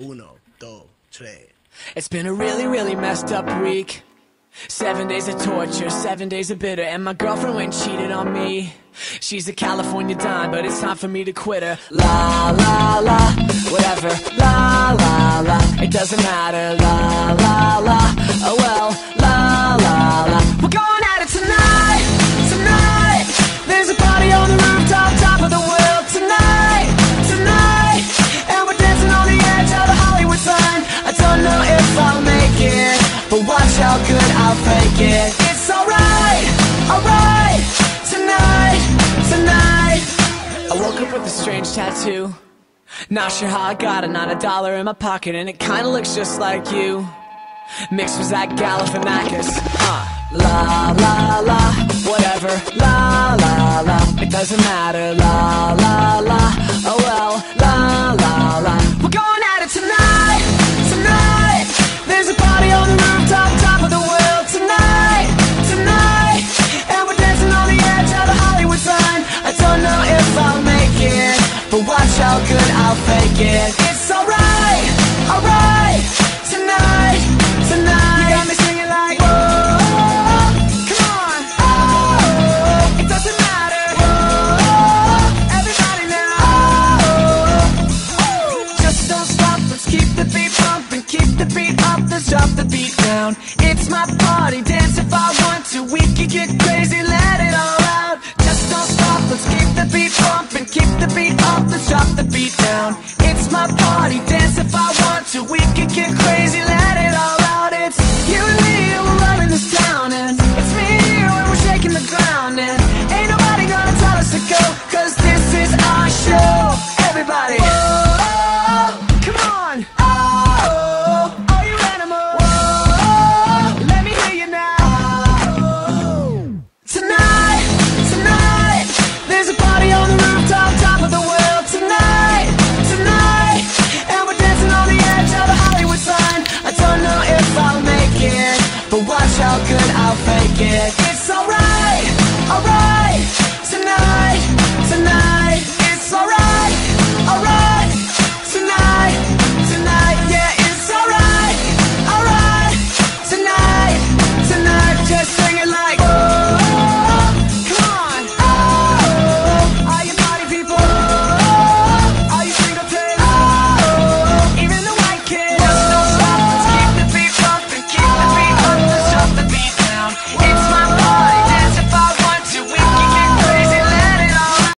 Uno, dos, tres. It's been a really messed up week. 7 days of torture, 7 days of bitter, and my girlfriend went and cheated on me. She's a California dime, but it's time for me to quit her. La, la, la, whatever. La, la, la, it doesn't matter. La, la, la, oh well. La, la, la, we're going at it tonight, tonight. There's a party on the rooftop, top of the world. Tonight, tonight, and we're dancing on the edge of the Hollywood sign. I don't know if I'll make it, but watch how good I'll fake it. It's alright, tonight. I woke up with a strange tattoo. Not sure how I got it, not a dollar in my pocket, and it kinda looks just like you. Mixed with that Galifianakis. La la la, whatever. La la la, it doesn't matter. La la la, oh well. La la la, we're going at it tonight, tonight. There's a party on the rooftop, top of the world. Tonight, tonight, and we're dancing on the edge of the Hollywood sign. I don't know if I'll make it, but watch how good I'll fake it. It's alright, tonight. You got me singing like, whoa, come on, oh, it doesn't matter, whoa, everybody now, oh, just don't stop, let's keep the beat pumping, keep the beat up, let's drop the beat down. It's my party, dance if I want to, we can get crazy, let it all out. Just don't stop, let's keep the beat pumping, keep the beat up, let's drop the beat down. It's my party, dance if I want to, we can get crazy, let it all out. You and me, we're running this town, and it's me and you, and we're shaking the ground, and ain't nobody gonna tell us to go, cause this is our show. Everybody, whoa, come on, oh, are you animal? Whoa, let me hear you now, oh. Tonight, there's a party on the rooftop, top of the world. Tonight, and we're dancing on the edge of the Hollywood sign. I don't know if I'll make it, but watch how good I'll fake it.